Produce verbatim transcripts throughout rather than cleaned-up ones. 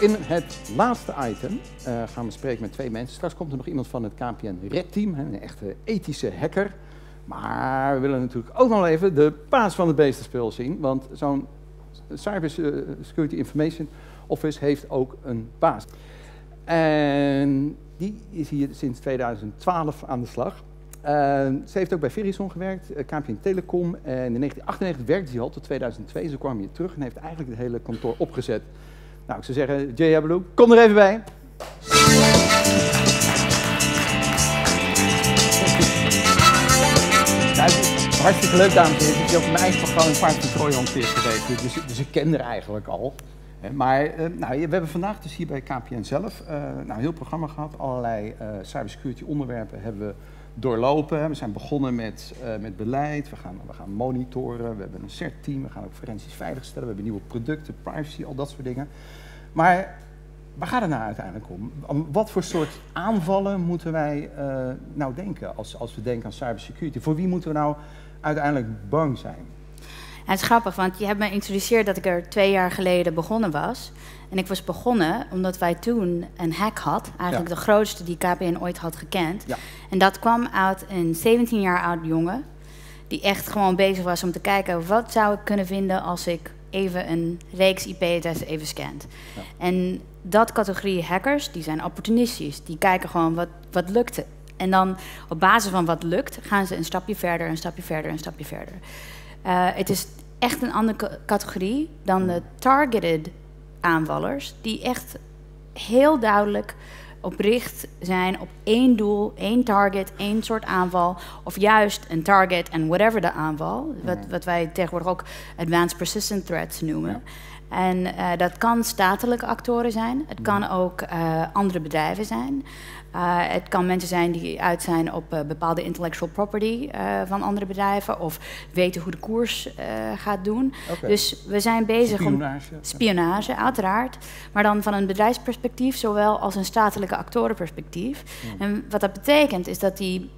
In het laatste item uh, gaan we spreken met twee mensen. Straks komt er nog iemand van het K P N Red Team, een echte ethische hacker. Maar we willen natuurlijk ook nog even de paas van het beestenspul zien. Want zo'n Cyber Security Information Office heeft ook een paas. En die is hier sinds tweeduizend twaalf aan de slag. Uh, ze heeft ook bij Verizon gewerkt, uh, K P N Telecom. En in negentien achtennegentig werkte ze al tot tweeduizend twee. Ze kwam hier terug en heeft eigenlijk het hele kantoor opgezet. Nou, ik zou zeggen, Jaya Baloo, kom er even bij. Nou, hartstikke leuk, dames en heren. Ik heb op mijn eigen programma een paard van Trojans geweest, dus, dus ik ken er eigenlijk al. Maar nou, we hebben vandaag dus hier bij K P N zelf uh, nou, een heel programma gehad. Allerlei uh, cybersecurity onderwerpen hebben we doorlopen. We zijn begonnen met, uh, met beleid, we gaan, we gaan monitoren, we hebben een C E R T-team, we gaan ook forensisch veiligstellen, we hebben nieuwe producten, privacy, al dat soort dingen. Maar waar gaat het nou uiteindelijk om? Om wat voor soort aanvallen moeten wij uh, nou denken als, als we denken aan cybersecurity? Voor wie moeten we nou uiteindelijk bang zijn? Ja, het is grappig, want je hebt mij geïntroduceerd dat ik er twee jaar geleden begonnen was. En ik was begonnen omdat wij toen een hack had, eigenlijk ja. de grootste die K P N ooit had gekend. Ja. En dat kwam uit een zeventien jaar oud jongen die echt gewoon bezig was om te kijken wat zou ik kunnen vinden als ik even een reeks I P-adressen even scant. Ja. En dat categorie hackers, die zijn opportunistisch, die kijken gewoon wat, wat lukt het. En dan op basis van wat lukt gaan ze een stapje verder, een stapje verder, een stapje verder. Uh, het is echt een andere categorie dan de targeted aanvallers, die echt heel duidelijk opricht zijn op één doel, één target, één soort aanval, of juist een target en whatever de aanval, wat, wat wij tegenwoordig ook advanced persistent threats noemen. Ja. En uh, dat kan statelijke actoren zijn, het kan ook uh, andere bedrijven zijn. Uh, het kan mensen zijn die uit zijn op uh, bepaalde intellectual property uh, van andere bedrijven, of weten hoe de koers uh, gaat doen. Okay. Dus we zijn bezig spionage. om spionage, uiteraard, maar dan van een bedrijfsperspectief zowel als een statelijke actorenperspectief. Mm. En wat dat betekent is dat die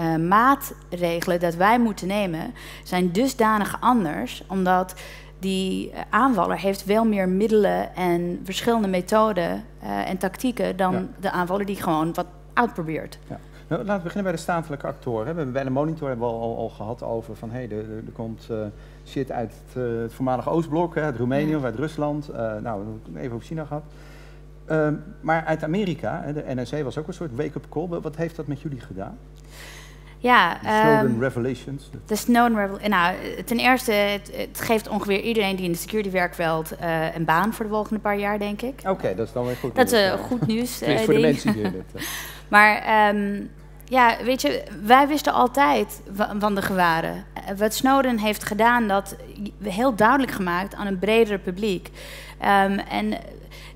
uh, maatregelen dat wij moeten nemen zijn dusdanig anders, omdat die aanvaller heeft veel meer middelen en verschillende methoden uh, en tactieken dan ja. de aanvaller die gewoon wat uitprobeert. Ja. Nou, laten we beginnen bij de statelijke actoren. We hebben bij de monitor hebben we al, al gehad over van hey, er, er komt uh, shit uit het, uh, het voormalige Oostblok, hè, uit Roemenië ja. of uit Rusland. Uh, nou, even op China gehad. Uh, maar uit Amerika, hè, de N S A was ook een soort wake-up call. Wat heeft dat met jullie gedaan? Ja, de Snowden um, Revelations. De Snowden Revelations. Nou, ten eerste, het, het geeft ongeveer iedereen die in de security werkt wel uh, een baan voor de volgende paar jaar, denk ik. Oké, okay, dat is dan weer goed nieuws. Dat is uh, goed nieuws. Uh, voor de mensen die dit. Maar um, ja, weet je, wij wisten altijd van de gewaren. Wat Snowden heeft gedaan, dat heel duidelijk gemaakt aan een breder publiek. Um, en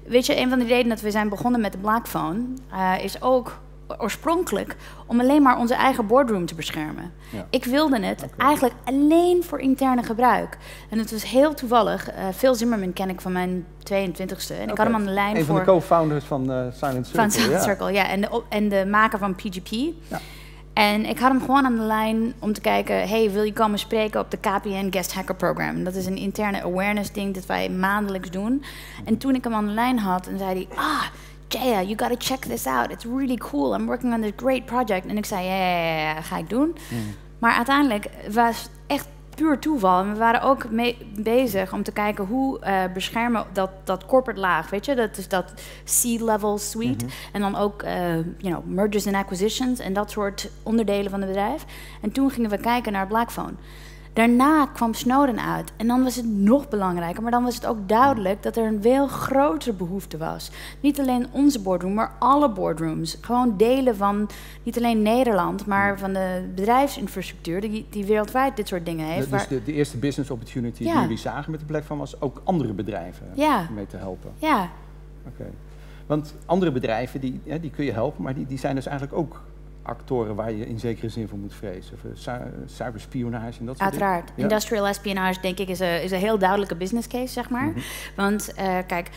weet je, een van de redenen dat we zijn begonnen met de Blackphone uh, is ook oorspronkelijk om alleen maar onze eigen boardroom te beschermen. Ja. Ik wilde het okay. eigenlijk alleen voor interne gebruik. En het was heel toevallig. Uh, Phil Zimmerman ken ik van mijn tweeëntwintigste. En okay. ik had hem aan de lijn een voor... Een van de co-founders van uh, Silent Circle. Van Silent ja. Circle, ja. En de, en de maker van P G P. Ja. En ik had hem gewoon aan de lijn om te kijken, hey, wil je komen spreken op de K P N Guest Hacker Program? Dat is een interne awareness ding dat wij maandelijks doen. En toen ik hem aan de lijn had, en zei hij, ah, Jaya, you gotta check this out. It's really cool. I'm working on this great project. En ik zei, ja, ja, ja, ja ga ik doen. Mm. Maar uiteindelijk was het echt puur toeval. En we waren ook mee bezig om te kijken hoe uh, beschermen dat, dat corporate laag. Weet je, dat is dat C-level suite. Mm-hmm. En dan ook uh, you know, mergers en acquisitions en dat soort onderdelen van het bedrijf. En toen gingen we kijken naar Blackphone. Daarna kwam Snowden uit en dan was het nog belangrijker, maar dan was het ook duidelijk dat er een veel grotere behoefte was. Niet alleen onze boardroom, maar alle boardrooms. Gewoon delen van, niet alleen Nederland, maar van de bedrijfsinfrastructuur die, die wereldwijd dit soort dingen heeft. Dus de, de eerste business opportunity ja. die jullie zagen met de Blackphone was ook andere bedrijven ja. mee te helpen? Ja. Okay. Want andere bedrijven, die, ja, die kun je helpen, maar die, die zijn dus eigenlijk ook actoren waar je in zekere zin voor moet vrezen. Cyberspionage en dat soort Uiteraard. dingen. Ja. Industrial espionage, denk ik, is een, is een heel duidelijke business case, zeg maar. Mm-hmm. Want, uh, kijk,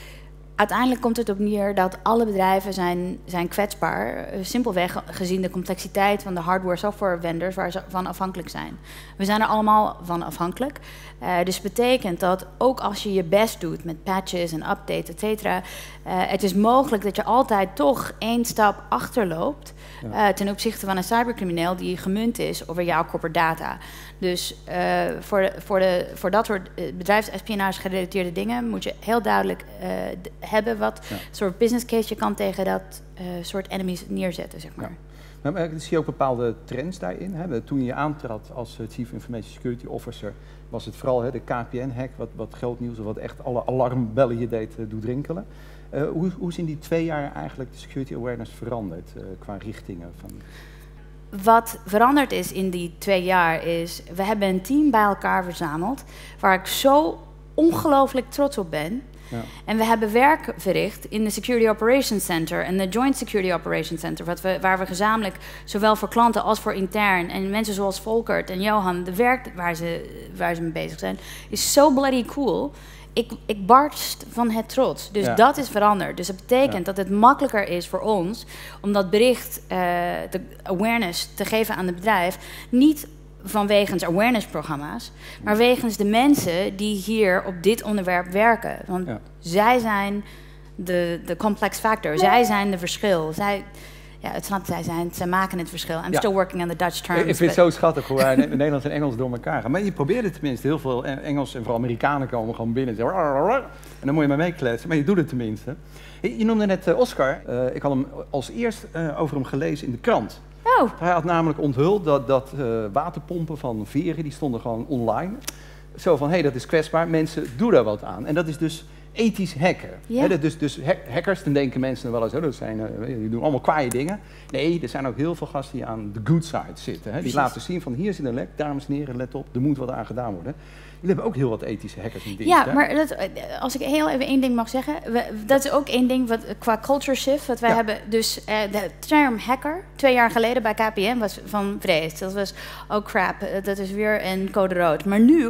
uiteindelijk komt het op neer dat alle bedrijven zijn, zijn kwetsbaar. Simpelweg gezien de complexiteit van de hardware-software-vendors waar ze van afhankelijk zijn. We zijn er allemaal van afhankelijk. Uh, dus betekent dat ook als je je best doet met patches en updates, et cetera. Uh, het is mogelijk dat je altijd toch één stap achterloopt. Uh, ten opzichte van een cybercrimineel die gemunt is over jouw corporate data. Dus uh, voor, de, voor, de, voor dat soort bedrijfsespionage gerelateerde dingen moet je heel duidelijk uh, hebben wat ja. soort business case je kan tegen dat uh, soort enemies neerzetten, zeg maar. Ja. Maar zie je ook bepaalde trends daarin? Hè? Toen je aantrad als Chief Information Security Officer was het vooral hè, de K P N hack, wat, wat groot nieuws, wat echt alle alarmbellen je deed uh, doen rinkelen. Uh, hoe, hoe is in die twee jaar eigenlijk de security awareness veranderd uh, qua richtingen? Van... Wat veranderd is in die twee jaar is, we hebben een team bij elkaar verzameld waar ik zo ongelooflijk trots op ben. Ja. En we hebben werk verricht in de Security Operations Center en de Joint Security Operations Center, wat we, waar we gezamenlijk zowel voor klanten als voor intern en mensen zoals Volkert en Johan, de werk waar ze, waar ze mee bezig zijn, is zo bloody cool. Ik, ik barst van het trots. Dus ja. dat is veranderd. Dus dat betekent ja. dat het makkelijker is voor ons om dat bericht, uh, de awareness te geven aan het bedrijf, niet vanwegens awareness-programma's, maar wegens de mensen die hier op dit onderwerp werken. Want ja. zij zijn de, de complex factor. Zij zijn de verschil. Zij, ja, het snapt zij zijn. Zij maken het verschil. I'm ja. still working on the Dutch terms. Ik vind het zo schattig hoe Nederlands en Engels door elkaar gaan. Maar je probeert het tenminste. Heel veel Engels en vooral Amerikanen komen gewoon binnen. En dan moet je maar meekletsen. Maar je doet het tenminste. Je noemde net Oscar. Uh, ik had hem als eerst uh, over hem gelezen in de krant. Oh. Hij had namelijk onthuld dat, dat uh, waterpompen van Veren, die stonden gewoon online. Zo van, hé, hey, dat is kwetsbaar. Mensen, doe daar wat aan. En dat is dus ethisch hacken. Ja. He, dat dus, dus hackers, dan denken mensen wel eens, oh, dat zijn, uh, die doen allemaal kwaaie dingen. Nee, er zijn ook heel veel gasten die aan de good side zitten. He, die laten zien van, hier zit een lek, dames en heren, let op, er moet wat aan gedaan worden. Jullie hebben ook heel wat ethische hackers in dienst. Ja, hè? Maar dat, als ik heel even één ding mag zeggen. We, dat is ook één ding wat, qua culture shift. Wat wij ja. hebben, dus uh, de term hacker, twee jaar geleden bij K P N, was van vrees. Dat was, oh crap, dat is weer een code rood. Maar nu,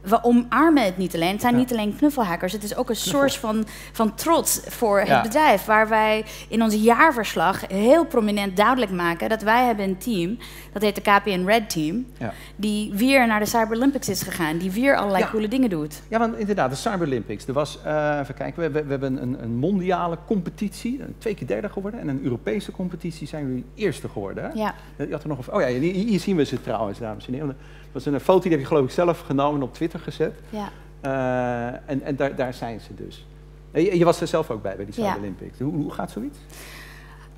we omarmen het niet alleen. Het zijn ja. niet alleen knuffelhackers. Het is ook een Knuffel. source van, van trots voor ja. het bedrijf. Waar wij in ons jaarverslag heel prominent duidelijk maken dat wij hebben een team, dat heet de K P N Red Team, ja. die weer naar de Cyber Olympics is gegaan. Die weer allerlei ja. coole dingen doet. Ja, want inderdaad, de Cyber Olympics. Er was, uh, even kijken, we, we, we hebben een, een mondiale competitie, twee keer derde geworden. En een Europese competitie zijn jullie eerste geworden. Hè? Ja. Je had er nog een, oh ja, hier, hier zien we ze trouwens, dames en heren. Dat was een foto die heb je geloof ik zelf genomen en op Twitter gezet. Ja. Uh, en en daar, daar zijn ze dus. Je, je was er zelf ook bij, bij die Cyber ja. Olympics. Hoe, hoe gaat zoiets?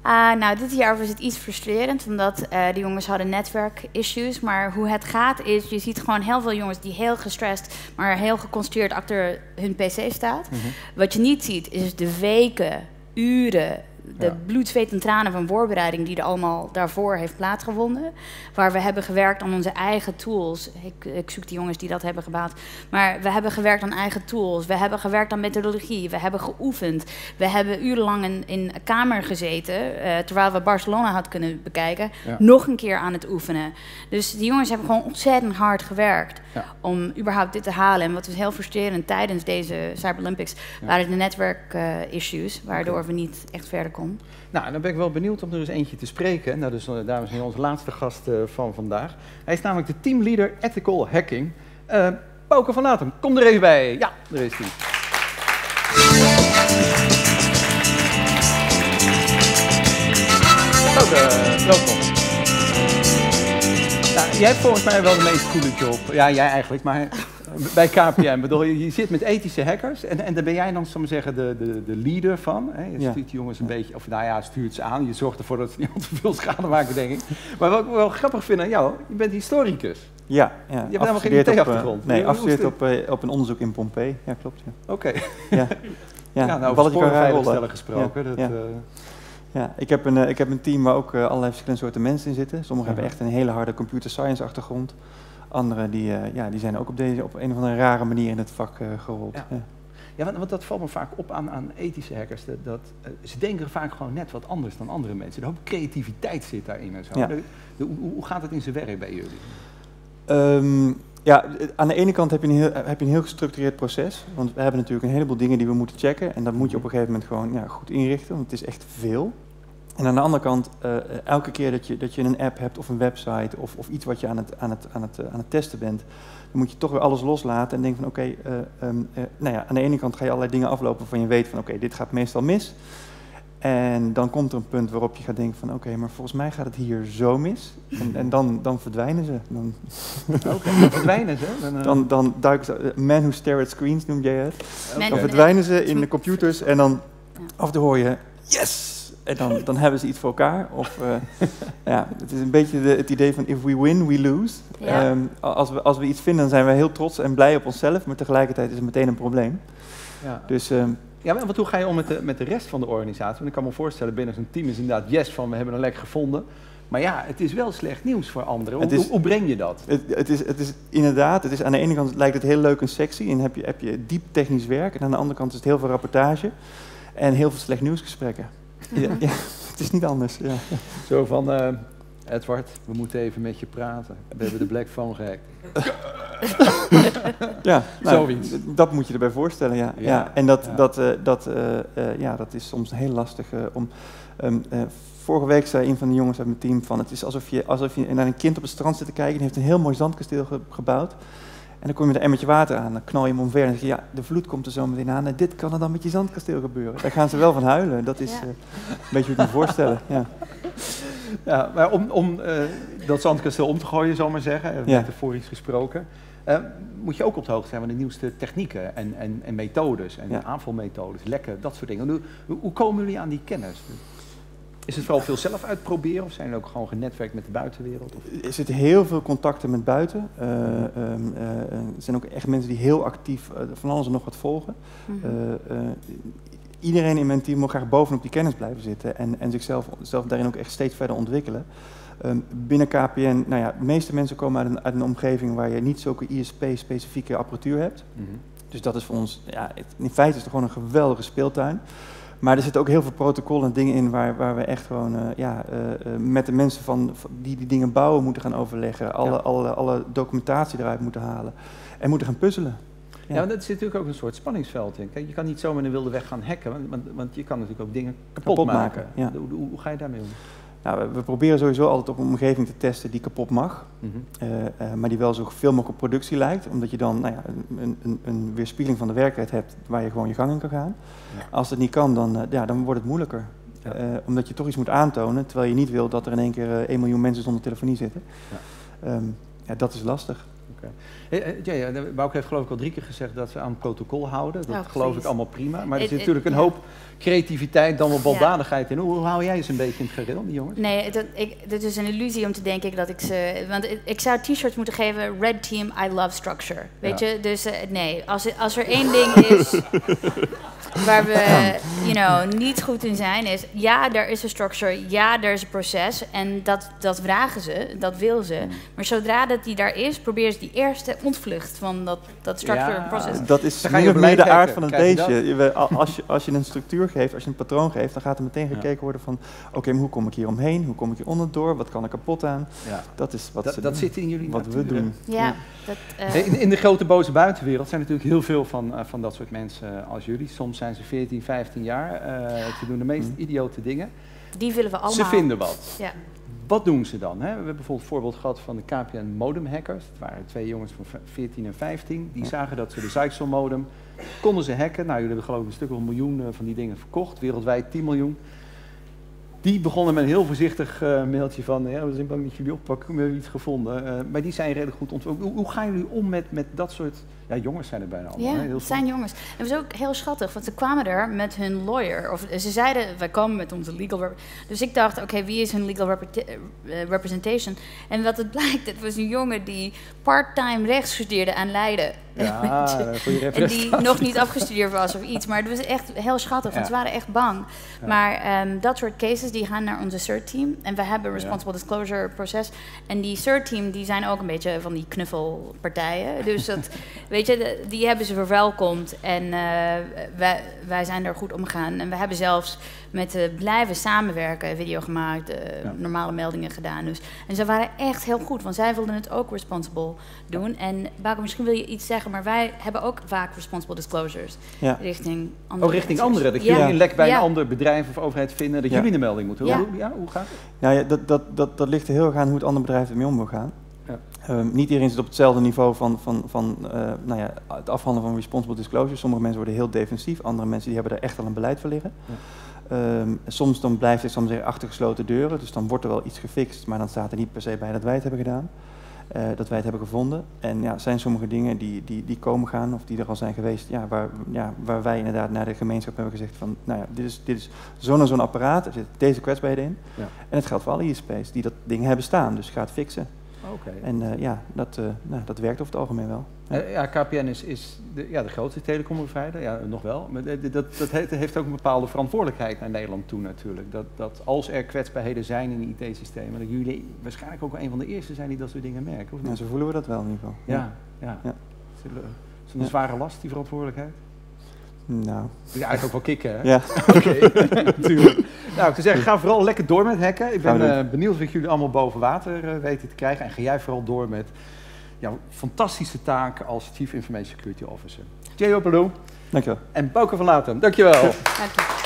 Uh, nou, dit jaar was het iets frustrerend, omdat uh, de jongens hadden netwerkissues. Maar hoe het gaat is, je ziet gewoon heel veel jongens die heel gestrest, maar heel geconcentreerd achter hun pc staan. Mm-hmm. Wat je niet ziet, is de weken, uren, de ja. bloed, zweet en tranen van voorbereiding die er allemaal daarvoor heeft plaatsgevonden. Waar we hebben gewerkt aan onze eigen tools. Ik, ik zoek die jongens die dat hebben gebaat. Maar we hebben gewerkt aan eigen tools. We hebben gewerkt aan methodologie. We hebben geoefend. We hebben urenlang in, in een kamer gezeten. Uh, terwijl we Barcelona had kunnen bekijken. Ja. Nog een keer aan het oefenen. Dus die jongens hebben gewoon ontzettend hard gewerkt. Ja. Om überhaupt dit te halen. En wat was heel frustrerend tijdens deze Cyber Olympics ja. waren de netwerk uh, issues. Waardoor okay. we niet echt verder konden. Nou, dan ben ik wel benieuwd om er eens eentje te spreken. Nou, dus dames en heren, onze laatste gast uh, van vandaag. Hij is namelijk de teamleader Ethical Hacking. Uh, Bouke van Leathem, kom er even bij. Ja, daar is hij. Bouke, welkom. Nou, jij hebt volgens mij wel de meest coole job. Ja, jij eigenlijk, maar bij K P N, bedoel, je, je zit met ethische hackers en, en daar ben jij dan, zal ik maar zeggen, de, de, de leader van. Hè? Je ja. stuurt die jongens een ja. beetje, of nou ja, stuurt ze aan. Je zorgt ervoor dat ze niet al te veel schade maken, denk ik. Maar wat ik wel grappig vind aan jou, je bent historicus. Ja, ja. Je hebt helemaal geen I T-achtergrond. Uh, nee, afgestudeerd op, uh, op een onderzoek in Pompeii. Ja, klopt. Ja. Oké. Okay. Ja. Ja. Ja, nou, over spoorveiligstellen gesproken. Ja. Dat, ja. Uh... ja. Ik, heb een, uh, ik heb een team waar ook uh, allerlei verschillende soorten mensen in zitten. Sommigen ja. hebben echt een hele harde computer science achtergrond. Anderen die, uh, ja, die zijn ook op, deze, op een of andere rare manier in het vak uh, gerold. Ja, ja. ja want, want dat valt me vaak op aan, aan ethische hackers. Dat, dat, uh, ze denken vaak gewoon net wat anders dan andere mensen. Een hoop creativiteit zit daarin en zo. Ja. De, de, hoe, hoe gaat het in zijn werk bij jullie? Um, Ja, aan de ene kant heb je, een heel, heb je een heel gestructureerd proces. Want we hebben natuurlijk een heleboel dingen die we moeten checken. En dat moet je op een gegeven moment gewoon ja, goed inrichten, want het is echt veel. En aan de andere kant, uh, elke keer dat je, dat je een app hebt of een website of, of iets wat je aan het, aan, het, aan, het, uh, aan het testen bent, dan moet je toch weer alles loslaten en denken van oké, okay, uh, um, uh, nou ja, aan de ene kant ga je allerlei dingen aflopen waarvan je weet van oké, okay, dit gaat meestal mis. En dan komt er een punt waarop je gaat denken van oké, okay, maar volgens mij gaat het hier zo mis. En, en dan, dan verdwijnen ze. Dan, okay, dan verdwijnen ze. Dan, uh... dan, dan duiken ze, uh, man who stare at screens noem jij het. Okay. Dan verdwijnen ze in de computers en dan af te hoor je, yes! En dan, dan hebben ze iets voor elkaar. Of, uh, ja, het is een beetje de, het idee van if we win, we lose. Ja. Um, als, we, als we iets vinden, dan zijn we heel trots en blij op onszelf. Maar tegelijkertijd is het meteen een probleem. Ja. Dus, um, ja, maar hoe ga je om met de, met de rest van de organisatie? Want ik kan me voorstellen, binnen zo'n team is inderdaad yes van we hebben een lek gevonden. Maar ja, het is wel slecht nieuws voor anderen. Hoe, is, hoe breng je dat? Het, het, is, het is inderdaad, het is, aan de ene kant lijkt het heel leuk en sexy. En heb je, heb je diep technisch werk. En aan de andere kant is het heel veel rapportage. En heel veel slecht nieuwsgesprekken. Ja, ja, het is niet anders. Ja. Zo van, uh, Edward, we moeten even met je praten. We hebben de Blackphone gehackt. Ja, nou, dat moet je erbij voorstellen, ja. ja, ja. En dat, ja. dat, uh, dat, uh, uh, ja, dat is soms heel lastig uh, om... Um, uh, vorige week zei een van de jongens uit mijn team van... Het is alsof je, alsof je naar een kind op het strand zit te kijken... die heeft een heel mooi zandkasteel ge gebouwd. En dan kom je met een emmertje water aan, dan knal je hem omver en zeg je, ja, de vloed komt er zo meteen aan en dit kan er dan met je zandkasteel gebeuren. Daar gaan ze wel van huilen, dat is ja. uh, een beetje hoe ik me voorstellen. Ja. Ja, maar om, om uh, dat zandkasteel om te gooien, zal ik maar zeggen, ja. metaforisch gesproken, uh, moet je ook op de hoogte zijn van de nieuwste technieken en, en, en methodes, en ja. aanvalmethodes, lekken, dat soort dingen. Hoe, hoe komen jullie aan die kennis? Is het vooral veel zelf uitproberen of zijn er ook gewoon genetwerkt met de buitenwereld? Of? Er zitten heel veel contacten met buiten. Uh, um, uh, er zijn ook echt mensen die heel actief uh, van alles en nog wat volgen. Mm-hmm. uh, uh, iedereen in mijn team wil graag bovenop die kennis blijven zitten en, en zichzelf zelf daarin ook echt steeds verder ontwikkelen. Um, binnen K P N, nou ja, de meeste mensen komen uit een, uit een omgeving waar je niet zulke I S P-specifieke apparatuur hebt. Mm-hmm. Dus dat is voor ons, ja, het, in feite is het gewoon een geweldige speeltuin. Maar er zitten ook heel veel protocollen en dingen in waar, waar we echt gewoon uh, ja, uh, uh, met de mensen van, van die die dingen bouwen moeten gaan overleggen. Alle, ja. alle, alle documentatie eruit moeten halen en moeten gaan puzzelen. Ja, want ja, dat zit natuurlijk ook een soort spanningsveld in. Kijk, je kan niet zomaar een wilde weg gaan hacken, want, want, want je kan natuurlijk ook dingen kapot, kapot maken. maken ja. hoe, hoe, hoe ga je daarmee om? Nou, we, we proberen sowieso altijd op een omgeving te testen die kapot mag, mm-hmm. uh, uh, maar die wel zo veel mogelijk op productie lijkt. Omdat je dan nou ja, een, een, een weerspiegeling van de werkelijkheid hebt waar je gewoon je gang in kan gaan. Ja. Als dat niet kan, dan, uh, ja, dan wordt het moeilijker. Ja. Uh, omdat je toch iets moet aantonen, terwijl je niet wil dat er in één keer uh, één miljoen mensen zonder telefonie zitten. Ja. Um, ja, dat is lastig. Okay. Hey, uh, Jaya, Bouke heeft geloof ik al drie keer gezegd dat ze aan protocol protocol houden. Dat oh, geloof precies. ik allemaal prima. Maar er zit it, natuurlijk it, een hoop creativiteit dan wel baldadigheid ja. in. Hoe, hoe hou jij ze een beetje in het gereel, die jongens? Nee, dat, ik, dat is een illusie om te denken dat ik ze... Want ik, ik zou t-shirts moeten geven, Red Team, I love structure. Weet ja. je, dus uh, nee. Als, als er één ding is waar we you know, niet goed in zijn, is ja, er is een structure, ja, er is een proces. En dat, dat vragen ze, dat wil ze. Maar zodra dat die daar is, probeer ze die eerste ontvlucht van dat, dat structure ja. proces. Dat is meer de kijken. aard van het beestje. Als je, als je een structuur geeft, als je een patroon geeft, dan gaat er meteen gekeken ja. worden van oké, okay, maar hoe kom ik hier omheen? Hoe kom ik hier onderdoor? Wat kan er kapot aan? Ja. Dat is wat, dat, ze dat doen, zit in jullie wat we doen. Ja, ja. Dat, uh... in, in de grote boze buitenwereld zijn natuurlijk heel veel van, uh, van dat soort mensen als jullie. Soms zijn ze veertien, vijftien jaar. Uh, ze doen de meest hmm. idiote dingen. Die willen we allemaal. Ze vinden wat. Ja. Wat doen ze dan? Hè? We hebben bijvoorbeeld een voorbeeld gehad van de K P N modem hackers. Het waren twee jongens van veertien en vijftien. Die zagen dat ze de Zyxel modem konden ze hacken. Nou, jullie hebben geloof ik een stuk of een miljoen van die dingen verkocht. Wereldwijd tien miljoen. Die begonnen met een heel voorzichtig uh, mailtje van... Ja, we zijn bang dat jullie oppakken, we hebben iets gevonden. Uh, maar die zijn redelijk goed ontwikkeld. Hoe, hoe gaan jullie om met, met dat soort... Ja, jongens zijn er bijna allemaal. Ja, het zijn jongens. En dat is ook heel schattig, want ze kwamen er met hun lawyer. Of ze zeiden, wij komen met onze legal... Dus ik dacht, oké, okay, wie is hun legal repre uh, representation? En wat het blijkt, het was een jongen die part-time rechts studeerde aan Leiden... Ja, goede representatie. En die nog niet afgestudeerd was of iets. Maar het was echt heel schattig, ja. want ze waren echt bang. Ja. Maar um, dat soort cases die gaan naar onze C E R T-team. En we hebben een responsible ja. disclosure proces. En die C E R T-team die zijn ook een beetje van die knuffelpartijen. Dus dat, weet je, die hebben ze verwelkomd. En uh, wij, wij zijn er goed omgegaan. En we hebben zelfs met uh, blijven samenwerken, video gemaakt, uh, ja. normale meldingen gedaan. Dus. En ze waren echt heel goed, want zij wilden het ook responsible doen. En Bouke, misschien wil je iets zeggen, maar wij hebben ook vaak responsible disclosures ja. richting anderen. Oh, richting anderen. Dat ja. jullie een lek bij ja. een ander bedrijf of overheid vinden, dat ja. jullie de melding moeten. Ja. Hoe, ja, hoe gaat het? Nou ja, dat, dat, dat, dat ligt er heel erg aan hoe het andere bedrijf ermee om wil gaan. Ja. Um, niet iedereen zit op hetzelfde niveau van, van, van uh, nou ja, het afhandelen van responsible disclosures. Sommige mensen worden heel defensief, andere mensen die hebben daar echt al een beleid voor liggen. Ja. Um, soms dan blijft het soms achter gesloten deuren, dus dan wordt er wel iets gefixt, maar dan staat er niet per se bij dat wij het hebben gedaan. Uh, dat wij het hebben gevonden. En ja, zijn sommige dingen die, die, die komen gaan of die er al zijn geweest, ja, waar, ja, waar wij inderdaad naar de gemeenschap hebben gezegd van, nou ja, dit is, dit is zo'n en zo'n apparaat, er zit deze kwetsbaarheden in. Ja. En het geldt voor alle I S P's die dat ding hebben staan, dus gaat fixen. Okay. En uh, ja, dat, uh, nou, dat werkt over het algemeen wel. Ja, ja, K P N is, is de, ja, de grootste telecomprovider, ja, nog wel. Maar dat, dat heeft ook een bepaalde verantwoordelijkheid naar Nederland toe natuurlijk. Dat, dat als er kwetsbaarheden zijn in de I T-systemen, dat jullie waarschijnlijk ook wel een van de eerste zijn die dat soort dingen merken. Of niet? Ja, zo voelen we dat wel in ieder geval. Ja, ja. ja. Is het een ja. zware last, die verantwoordelijkheid? Nou. Dat is eigenlijk ook wel kicken, hè? Ja. Oké, natuurlijk. Nou, ik zou zeggen, ga vooral lekker door met hacken. Ik ben uh, benieuwd wat jullie allemaal boven water uh, weten te krijgen. En ga jij vooral door met jouw fantastische taak als Chief Information Security Officer. Jaya Baloo. Dankjewel. En Bouke van Leathem. Dankjewel. Dankjewel.